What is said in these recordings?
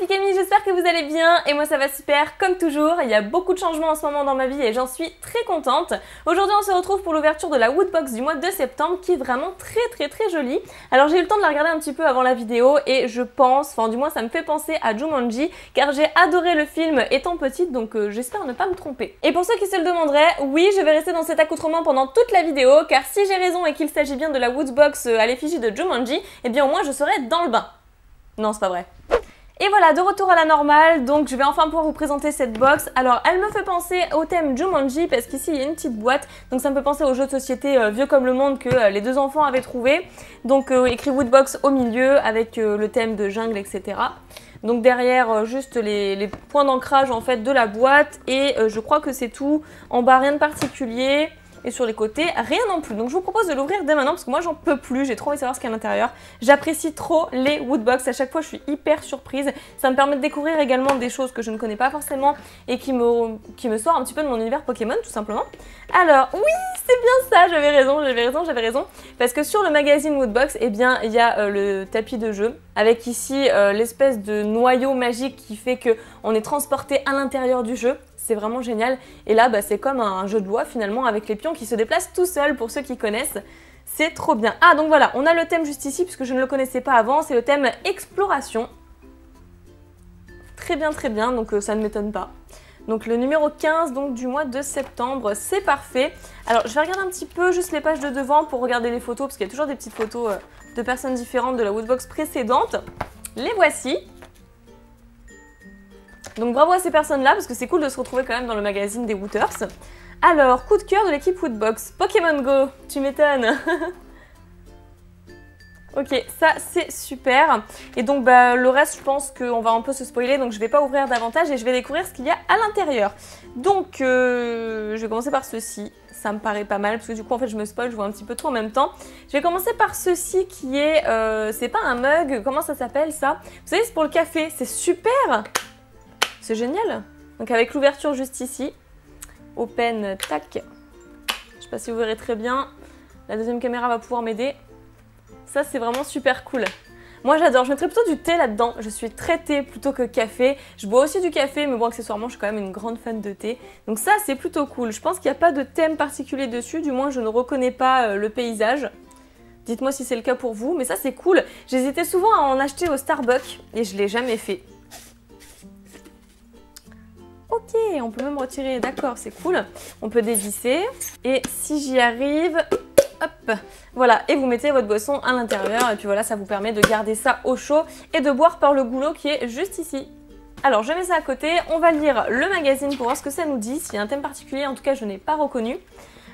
c'est Camille, j'espère que vous allez bien et moi ça va super comme toujours. Il y a beaucoup de changements en ce moment dans ma vie et j'en suis très contente. Aujourd'hui on se retrouve pour l'ouverture de la Woodbox du mois de septembre qui est vraiment très jolie. Alors j'ai eu le temps de la regarder un petit peu avant la vidéo et je pense, enfin du moins ça me fait penser à Jumanji car j'ai adoré le film étant petite donc j'espère ne pas me tromper. Et pour ceux qui se le demanderaient, oui je vais rester dans cet accoutrement pendant toute la vidéo car si j'ai raison et qu'il s'agit bien de la Woodbox à l'effigie de Jumanji, eh bien au moins je serai dans le bain. Non, c'est pas vrai. Et voilà, de retour à la normale, donc je vais enfin pouvoir vous présenter cette box. Alors, elle me fait penser au thème Jumanji, parce qu'ici, il y a une petite boîte, donc ça me fait penser au jeu de société vieux comme le monde que les deux enfants avaient trouvé. Donc, écrit Woodbox au milieu, avec le thème de jungle, etc. Donc derrière, juste les points d'ancrage, en fait, de la boîte, et je crois que c'est tout. En bas, rien de particulier. Et sur les côtés, rien non plus. Donc je vous propose de l'ouvrir dès maintenant parce que moi j'en peux plus, j'ai trop envie de savoir ce qu'il y a à l'intérieur. J'apprécie trop les Woodbox, à chaque fois je suis hyper surprise. Ça me permet de découvrir également des choses que je ne connais pas forcément et qui me sort un petit peu de mon univers Pokémon tout simplement. Alors oui, c'est bien ça, j'avais raison. Parce que sur le magazine Woodbox, eh bien il y a le tapis de jeu avec ici l'espèce de noyau magique qui fait qu'on est transporté à l'intérieur du jeu. C'est vraiment génial. Et là, bah, c'est comme un jeu de loi finalement avec les pions qui se déplacent tout seuls pour ceux qui connaissent. C'est trop bien. Ah, donc voilà, on a le thème juste ici puisque je ne le connaissais pas avant. C'est le thème exploration. Très bien. Donc ça ne m'étonne pas. Donc le numéro 15 donc, du mois de septembre, c'est parfait. Alors je vais regarder un petit peu juste les pages de devant pour regarder les photos parce qu'il y a toujours des petites photos de personnes différentes de la Woodbox précédente. Les voici. Donc bravo à ces personnes-là, parce que c'est cool de se retrouver quand même dans le magazine des Wooters. Alors, coup de cœur de l'équipe Woodbox, Pokémon Go, tu m'étonnes. Ok, ça c'est super. Et donc bah, le reste, je pense qu'on va un peu se spoiler, donc je vais pas ouvrir davantage et je vais découvrir ce qu'il y a à l'intérieur. Donc, je vais commencer par ceci. Ça me paraît pas mal, parce que du coup, en fait, je me spoil, je vois un petit peu trop en même temps. Je vais commencer par ceci qui est... c'est pas un mug, comment ça s'appelle ça? Vous savez, c'est pour le café, c'est super! C'est génial. Donc avec l'ouverture juste ici, open, tac. Je sais pas si vous verrez très bien. La deuxième caméra va pouvoir m'aider. Ça, c'est vraiment super cool. Moi, j'adore. Je mettrais plutôt du thé là-dedans. Je suis très thé plutôt que café. Je bois aussi du café, mais bon, accessoirement, je suis quand même une grande fan de thé. Donc ça, c'est plutôt cool. Je pense qu'il n'y a pas de thème particulier dessus. Du moins, je ne reconnais pas le paysage. Dites-moi si c'est le cas pour vous. Mais ça, c'est cool. J'hésitais souvent à en acheter au Starbucks et je ne l'ai jamais fait. Ok, on peut même retirer, d'accord, c'est cool. On peut dévisser. Et si j'y arrive, hop, voilà. Et vous mettez votre boisson à l'intérieur. Et puis voilà, ça vous permet de garder ça au chaud et de boire par le goulot qui est juste ici. Alors, je mets ça à côté. On va lire le magazine pour voir ce que ça nous dit. S'il y a un thème particulier, en tout cas, je n'ai pas reconnu.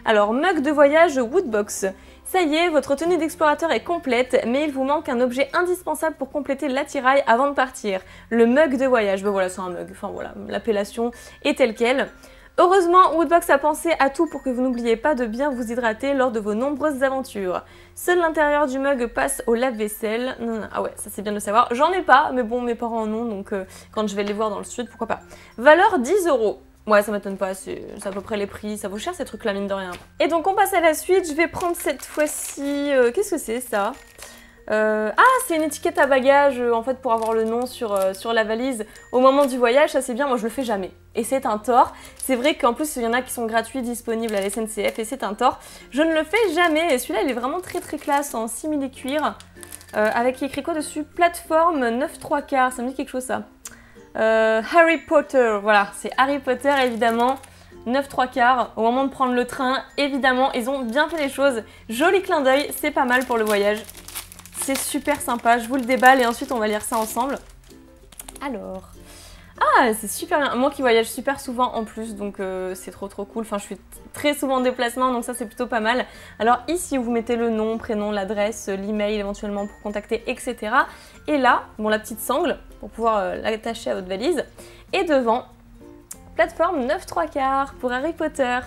Alors, mug de voyage Woodbox. Ça y est, votre tenue d'explorateur est complète, mais il vous manque un objet indispensable pour compléter l'attirail avant de partir. Le mug de voyage. Ben voilà, c'est un mug. Enfin voilà, l'appellation est telle qu'elle. Heureusement, Woodbox a pensé à tout pour que vous n'oubliez pas de bien vous hydrater lors de vos nombreuses aventures. Seul l'intérieur du mug passe au lave-vaisselle. Non, ah ouais, ça c'est bien de le savoir. J'en ai pas, mais bon, mes parents en ont, donc quand je vais les voir dans le sud, pourquoi pas. Valeur 10 €. Ouais, ça m'étonne pas, c'est à peu près les prix, ça vaut cher ces trucs-là, mine de rien. Et donc on passe à la suite, je vais prendre cette fois-ci... qu'est-ce que c'est ça? Ah, c'est une étiquette à bagages, en fait, pour avoir le nom sur la valise au moment du voyage, ça c'est bien, moi je le fais jamais. Et c'est un tort. C'est vrai qu'en plus, il y en a qui sont gratuits, disponibles à la SNCF, et c'est un tort. Je ne le fais jamais, et celui-là, il est vraiment très classe, en simili-cuir, avec écrit quoi dessus? Plateforme 9 3/4, ça me dit quelque chose ça. Harry Potter, voilà, c'est Harry Potter évidemment, 9 3/4, au moment de prendre le train, évidemment, ils ont bien fait les choses, joli clin d'œil, c'est pas mal pour le voyage, c'est super sympa, je vous le déballe et ensuite on va lire ça ensemble. Alors, ah c'est super bien, moi qui voyage super souvent en plus, donc c'est trop cool, enfin je suis très souvent en déplacement, donc ça c'est plutôt pas mal. Alors ici vous mettez le nom, prénom, l'adresse, l'email éventuellement pour contacter, etc. Et là, bon la petite sangle, pour pouvoir l'attacher à votre valise. Et devant, plateforme 9 3/4 pour Harry Potter.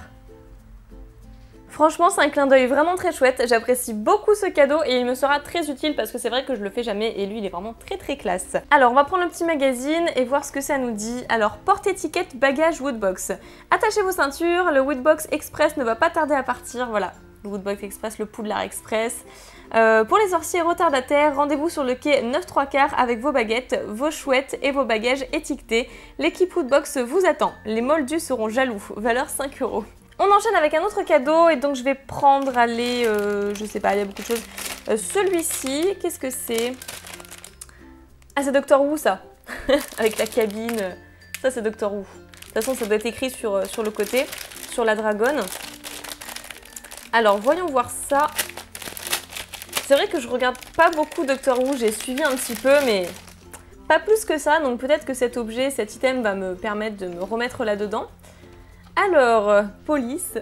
Franchement, c'est un clin d'œil vraiment très chouette. J'apprécie beaucoup ce cadeau et il me sera très utile parce que c'est vrai que je le fais jamais et lui, il est vraiment très classe. Alors, on va prendre le petit magazine et voir ce que ça nous dit. Alors, porte-étiquette, bagage Woodbox. Attachez vos ceintures, le Woodbox Express ne va pas tarder à partir, voilà. le Woodbox Express, le Poudlard Express. Pour les sorciers retardataires, rendez-vous sur le quai 9 3/4 avec vos baguettes, vos chouettes et vos bagages étiquetés. L'équipe Woodbox vous attend. Les moldus seront jaloux. Valeur 5 €. On enchaîne avec un autre cadeau et donc je vais prendre, allez, je sais pas, il y a beaucoup de choses. Celui-ci, qu'est-ce que c'est? Ah, c'est Doctor Who ça, avec la cabine. Ça c'est Doctor Who. De toute façon, ça doit être écrit sur le côté, sur la dragonne. Alors, voyons voir ça. C'est vrai que je regarde pas beaucoup Doctor Who, j'ai suivi un petit peu, mais pas plus que ça. Donc peut-être que cet objet, cet item va me permettre de me remettre là-dedans. Alors, police.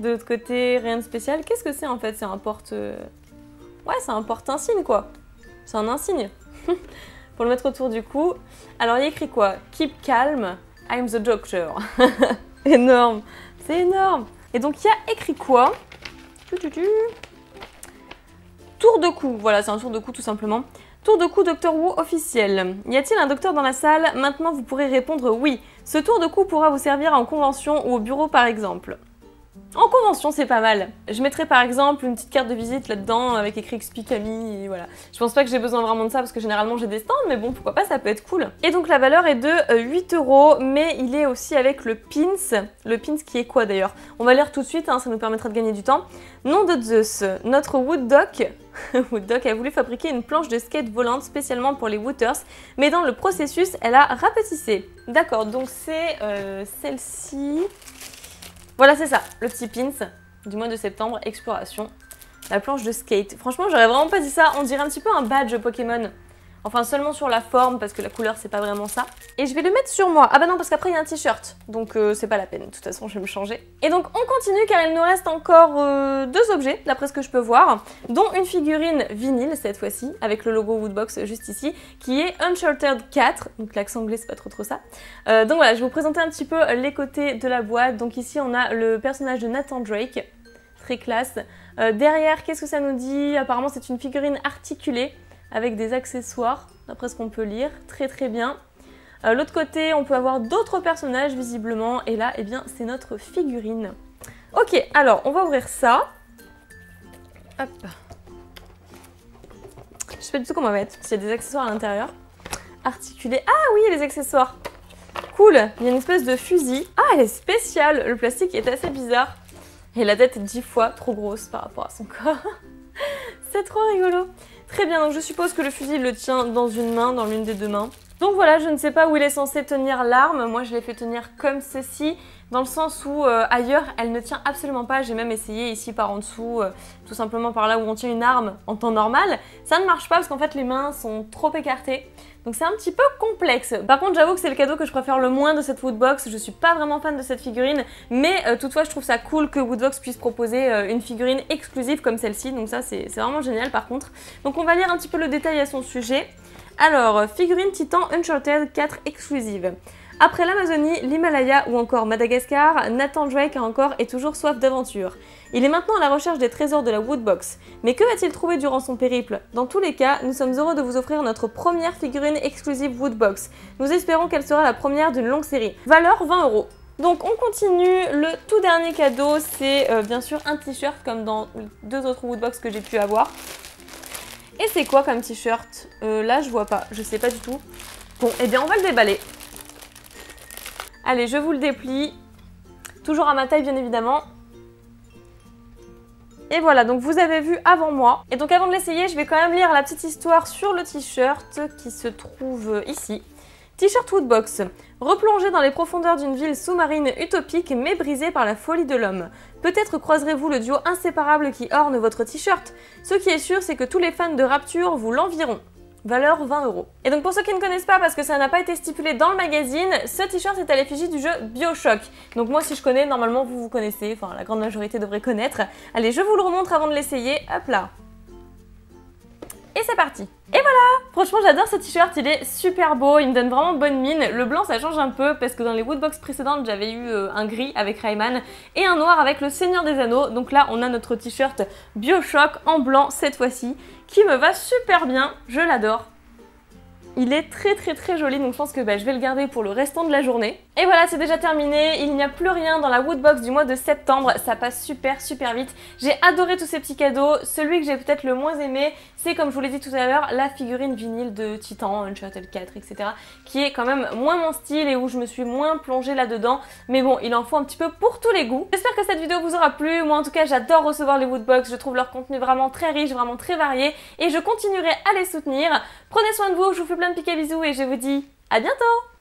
De l'autre côté, rien de spécial. Qu'est-ce que c'est en fait? C'est un porte... Ouais, c'est un porte-insigne quoi. C'est un insigne. Pour le mettre autour du cou. Alors, il y a écrit quoi? Keep calm, I'm the doctor. Énorme. C'est énorme. Et donc, il y a écrit quoi? Tour de cou, voilà, c'est un tour de cou tout simplement. Tour de cou Doctor Who officiel. Y a-t-il un docteur dans la salle? Maintenant, vous pourrez répondre oui. Ce tour de cou pourra vous servir en convention ou au bureau par exemple. En convention, c'est pas mal. Je mettrai par exemple une petite carte de visite là-dedans avec écrit Explique Camille et voilà. Je pense pas que j'ai besoin vraiment de ça parce que généralement j'ai des stands, mais bon, pourquoi pas, ça peut être cool. Et donc la valeur est de 8 €, mais il est aussi avec le pins. Le pins qui est quoi d'ailleurs? On va lire tout de suite, hein, ça nous permettra de gagner du temps. Nom de Zeus, notre Wood Doc. Wood Doc a voulu fabriquer une planche de skate volante spécialement pour les Wooters, mais dans le processus, elle a rapetissé. D'accord, donc c'est celle-ci... Voilà, c'est ça, le petit pins du mois de septembre, exploration, la planche de skate. Franchement, j'aurais vraiment pas dit ça, on dirait un petit peu un badge Pokémon. Enfin, seulement sur la forme, parce que la couleur, c'est pas vraiment ça. Et je vais le mettre sur moi. Ah bah non, parce qu'après, il y a un t-shirt, donc c'est pas la peine. De toute façon, je vais me changer. Et donc, on continue, car il nous reste encore 2 objets, d'après ce que je peux voir, dont une figurine vinyle, cette fois-ci, avec le logo Woodbox juste ici, qui est Uncharted 4. Donc, l'accent anglais, c'est pas trop ça. Donc voilà, je vais vous présenter un petit peu les côtés de la boîte. Donc ici, on a le personnage de Nathan Drake, très classe. Derrière, qu'est-ce que ça nous dit? Apparemment, c'est une figurine articulée, avec des accessoires, d'après ce qu'on peut lire, très très bien. L'autre côté, on peut avoir d'autres personnages visiblement, et là, eh bien, c'est notre figurine. Ok, alors, on va ouvrir ça. Hop. Je sais pas du tout comment mettre, parce qu'il y a des accessoires à l'intérieur. Articulés. Ah oui, les accessoires. Cool, il y a une espèce de fusil. Ah, elle est spéciale, le plastique est assez bizarre. Et la tête est 10 fois trop grosse par rapport à son corps. C'est trop rigolo. Très bien, donc je suppose que le fusil le tient dans une main, dans l'une des 2 mains. Donc voilà, je ne sais pas où il est censé tenir l'arme. Moi, je l'ai fait tenir comme ceci, dans le sens où ailleurs, elle ne tient absolument pas. J'ai même essayé ici par en dessous, tout simplement par là où on tient une arme en temps normal. Ça ne marche pas parce qu'en fait, les mains sont trop écartées. Donc c'est un petit peu complexe. Par contre, j'avoue que c'est le cadeau que je préfère le moins de cette Woodbox. Je suis pas vraiment fan de cette figurine, mais toutefois, je trouve ça cool que Woodbox puisse proposer une figurine exclusive comme celle-ci. Donc ça, c'est vraiment génial par contre. Donc on va lire un petit peu le détail à son sujet. Alors, figurine Titan Uncharted 4 exclusive. Après l'Amazonie, l'Himalaya ou encore Madagascar, Nathan Drake a encore et toujours soif d'aventure. Il est maintenant à la recherche des trésors de la Woodbox. Mais que va-t-il trouver durant son périple? Dans tous les cas, nous sommes heureux de vous offrir notre première figurine exclusive Woodbox. Nous espérons qu'elle sera la première d'une longue série. Valeur 20 €. Donc on continue, le tout dernier cadeau, c'est bien sûr un t-shirt comme dans 2 autres Woodbox que j'ai pu avoir. Et c'est quoi comme t-shirt? Là, je vois pas, je sais pas du tout. Bon, eh bien, on va le déballer. Allez, je vous le déplie. Toujours à ma taille, bien évidemment. Et voilà, donc vous avez vu avant moi. Et donc, avant de l'essayer, je vais quand même lire la petite histoire sur le t-shirt qui se trouve ici. T-shirt Woodbox. Replongé dans les profondeurs d'une ville sous-marine utopique mais brisée par la folie de l'homme. Peut-être croiserez-vous le duo inséparable qui orne votre t-shirt. Ce qui est sûr, c'est que tous les fans de Rapture vous l'envieront. Valeur 20 €. Et donc pour ceux qui ne connaissent pas, parce que ça n'a pas été stipulé dans le magazine, ce t-shirt est à l'effigie du jeu BioShock. Donc moi si je connais, normalement vous connaissez, enfin la grande majorité devrait connaître. Allez, je vous le remontre avant de l'essayer, hop là. Et c'est parti. Et voilà. Franchement, j'adore ce t-shirt, il est super beau, il me donne vraiment bonne mine. Le blanc, ça change un peu, parce que dans les Woodbox précédentes, j'avais eu un gris avec Rayman et un noir avec le Seigneur des Anneaux. Donc là, on a notre t-shirt BioShock en blanc, cette fois-ci, qui me va super bien, je l'adore. Il est très très très joli, donc je pense que bah, je vais le garder pour le restant de la journée. Et voilà, c'est déjà terminé, il n'y a plus rien dans la Woodbox du mois de septembre, ça passe super vite. J'ai adoré tous ces petits cadeaux, celui que j'ai peut-être le moins aimé, c'est comme je vous l'ai dit tout à l'heure, la figurine vinyle de Titan, Uncharted 4, etc. qui est quand même moins mon style et où je me suis moins plongée là-dedans, mais bon, il en faut un petit peu pour tous les goûts. J'espère que cette vidéo vous aura plu, moi en tout cas j'adore recevoir les Woodbox, je trouve leur contenu vraiment très riche, vraiment très varié, et je continuerai à les soutenir. Prenez soin de vous, je vous fais plein de piquets bisous et je vous dis à bientôt.